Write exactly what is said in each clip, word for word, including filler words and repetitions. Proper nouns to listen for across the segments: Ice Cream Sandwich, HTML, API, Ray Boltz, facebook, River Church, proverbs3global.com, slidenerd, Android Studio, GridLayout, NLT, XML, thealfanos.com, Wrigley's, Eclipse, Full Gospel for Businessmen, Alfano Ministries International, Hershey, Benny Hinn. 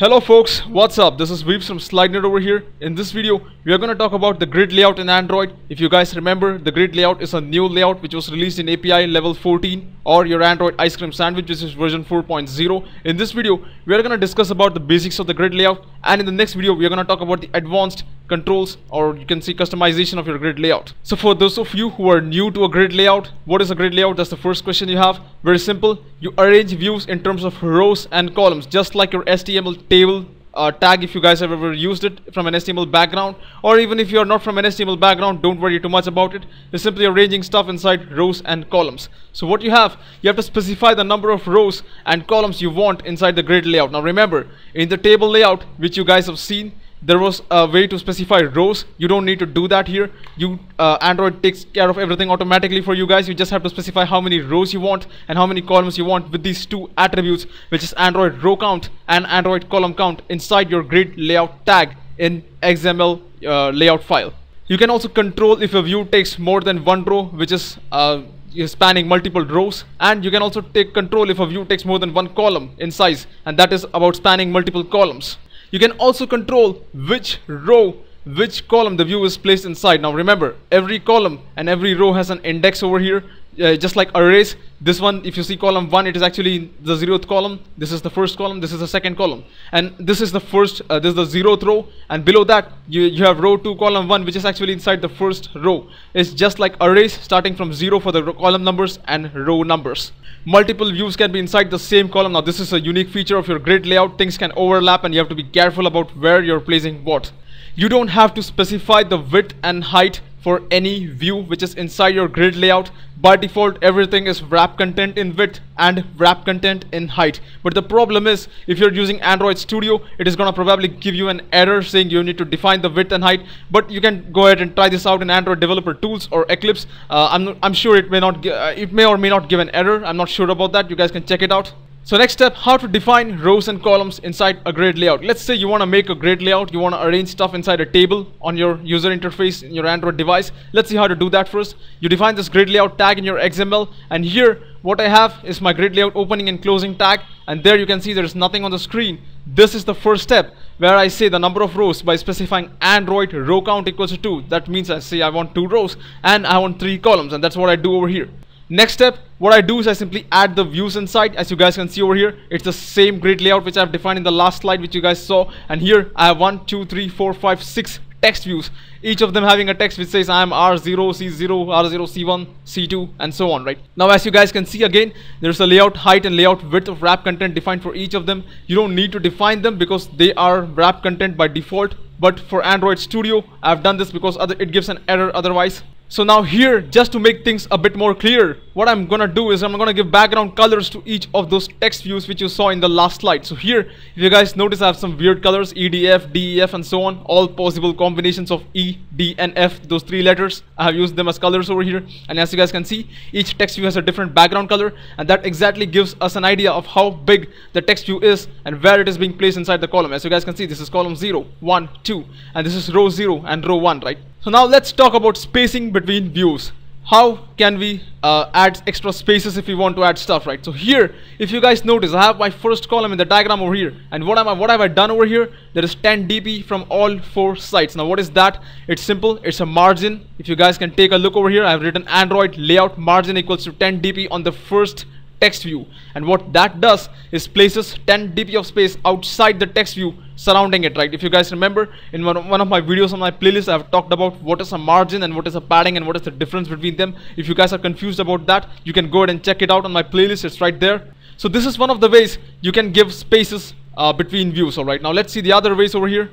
Hello folks, what's up? This is Veeps from slidenerd over here. In this video, we are going to talk about the grid layout in Android. If you guys remember, the grid layout is a new layout which was released in A P I level fourteen or your Android Ice Cream Sandwich, which is version four point zero. In this video, we are going to discuss about the basics of the grid layout, and in the next video, we are going to talk about the advanced controls, or you can see customization of your grid layout. So for those of you who are new to a grid layout, what is a grid layout? That's the first question you have. Very simple. You arrange views in terms of rows and columns, just like your H T M L table uh, tag if you guys have ever used it from an H T M L background, or even if you are not from an H T M L background, don't worry too much about it. It's simply arranging stuff inside rows and columns. So what you have, you have to specify the number of rows and columns you want inside the grid layout. Now remember, in the table layout which you guys have seen, there was a way to specify rows. You don't need to do that here. You uh, Android takes care of everything automatically for you guys. You just have to specify how many rows you want and how many columns you want with these two attributes, which is Android row count and Android column count, inside your grid layout tag in X M L uh, layout file. You can also control if a view takes more than one row, which is uh, spanning multiple rows, and you can also take control if a view takes more than one column in size, and that is about spanning multiple columns. You can also control which row, which column the view is placed inside. Now remember, every column and every row has an index over here, uh, just like arrays. This one, if you see column one, it is actually the zeroth column. This is the first column, this is the second column, and this is the first, uh, this is the zeroth row, and below that you, you have row two column one, which is actually inside the first row. It's just like arrays, starting from zero for the row column numbers and row numbers. Multiple views can be inside the same column. Now this is a unique feature of your grid layout. Things can overlap and you have to be careful about where you're placing what. You don't have to specify the width and height for any view which is inside your grid layout. By default, everything is wrap content in width and wrap content in height, but the problem is, if you're using Android Studio, it is gonna probably give you an error saying you need to define the width and height. But you can go ahead and try this out in Android Developer Tools or Eclipse. uh, I'm, I'm sure it may not uh, it may or may not give an error. I'm not sure about that. You guys can check it out. So next step, how to define rows and columns inside a grid layout. Let's say you want to make a grid layout. You want to arrange stuff inside a table on your user interface in your Android device. Let's see how to do that first. You define this grid layout tag in your X M L, and here what I have is my grid layout opening and closing tag, and there you can see there is nothing on the screen. This is the first step where I say the number of rows by specifying Android row count equals to two. That means I say I want two rows and I want three columns, and that's what I do over here. Next step, what I do is I simply add the views inside. As you guys can see over here, it's the same grid layout which I've defined in the last slide which you guys saw, and here I have one, two, three, four, five, six text views, each of them having a text which says I am R zero, C zero, R zero, C one, C two, and so on, right? Now as you guys can see, again, there's a layout height and layout width of wrap content defined for each of them. You don't need to define them because they are wrap content by default, but for Android Studio, I've done this because other it gives an error otherwise. So now here, just to make things a bit more clear, what I'm gonna do is I'm gonna give background colors to each of those text views which you saw in the last slide. So here, if you guys notice, I have some weird colors, E D F, D E F, and so on. All possible combinations of E, D, and F, those three letters, I have used them as colors over here. And as you guys can see, each text view has a different background color, and that exactly gives us an idea of how big the text view is and where it is being placed inside the column. As you guys can see, this is column zero, one, two, and this is row zero and row one, right? So now let's talk about spacing between views. How can we uh, add extra spaces if we want to add stuff, right? So here, if you guys notice, I have my first column in the diagram over here, and what am I what have I done over here? There is ten D P from all four sides. Now what is that? It's simple, it's a margin. If you guys can take a look over here, I have written Android layout margin equals to ten D P on the first text view, and what that does is places ten D P of space outside the text view surrounding it, right? If you guys remember, in one of, one of my videos on my playlist, I have talked about what is a margin and what is a padding and what is the difference between them. If you guys are confused about that, you can go ahead and check it out on my playlist. It's right there. So this is one of the ways you can give spaces uh, between views. All right, now let's see the other ways over here.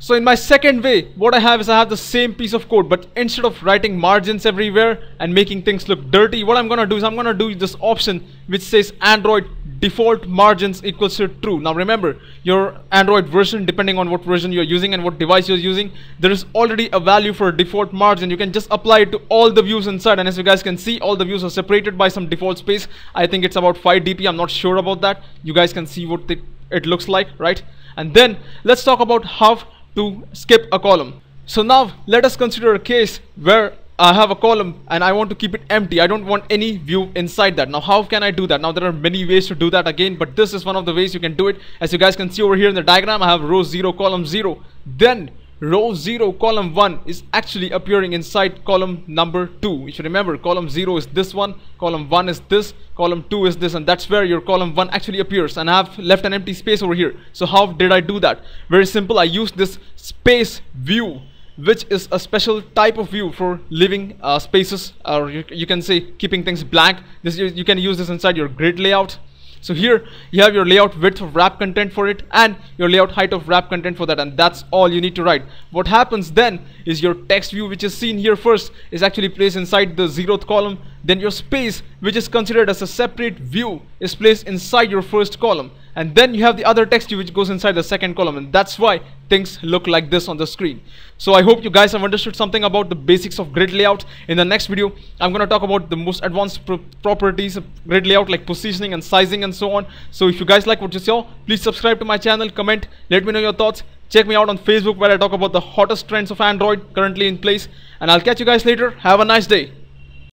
So in my second way, what I have is I have the same piece of code, but instead of writing margins everywhere and making things look dirty, what I'm gonna do is I'm gonna do this option which says Android default margins equals to true. Now remember, your Android version, depending on what version you're using and what device you're using, there is already a value for a default margin. You can just apply it to all the views inside, and as you guys can see, all the views are separated by some default space. I think it's about five D P. I'm not sure about that. You guys can see what the, it looks like, right? And then let's talk about how to skip a column. So now let us consider a case where I have a column and I want to keep it empty. I don't want any view inside that. Now how can I do that? Now there are many ways to do that again, but this is one of the ways you can do it. As you guys can see over here in the diagram, I have row zero, column zero. Then row zero, column one is actually appearing inside column number two. You should remember column zero is this one, column one is this, column two is this, and that's where your column one actually appears. And I have left an empty space over here. So how did I do that? Very simple. I used this space view, which is a special type of view for leaving uh, spaces, or you, you can say keeping things blank. This you, you can use this inside your grid layout. So here you have your layout width of wrap content for it and your layout height of wrap content for that, and that's all you need to write. What happens then is your text view, which is seen here first, is actually placed inside the zeroth column. Then your space, which is considered as a separate view, is placed inside your first column. And then you have the other text view, which goes inside the second column, and that's why things look like this on the screen. So I hope you guys have understood something about the basics of grid layout. In the next video, I'm going to talk about the most advanced pro properties of grid layout, like positioning and sizing and so on. So if you guys like what you saw, please subscribe to my channel, comment, let me know your thoughts. Check me out on Facebook, where I talk about the hottest trends of Android currently in place. And I'll catch you guys later. Have a nice day.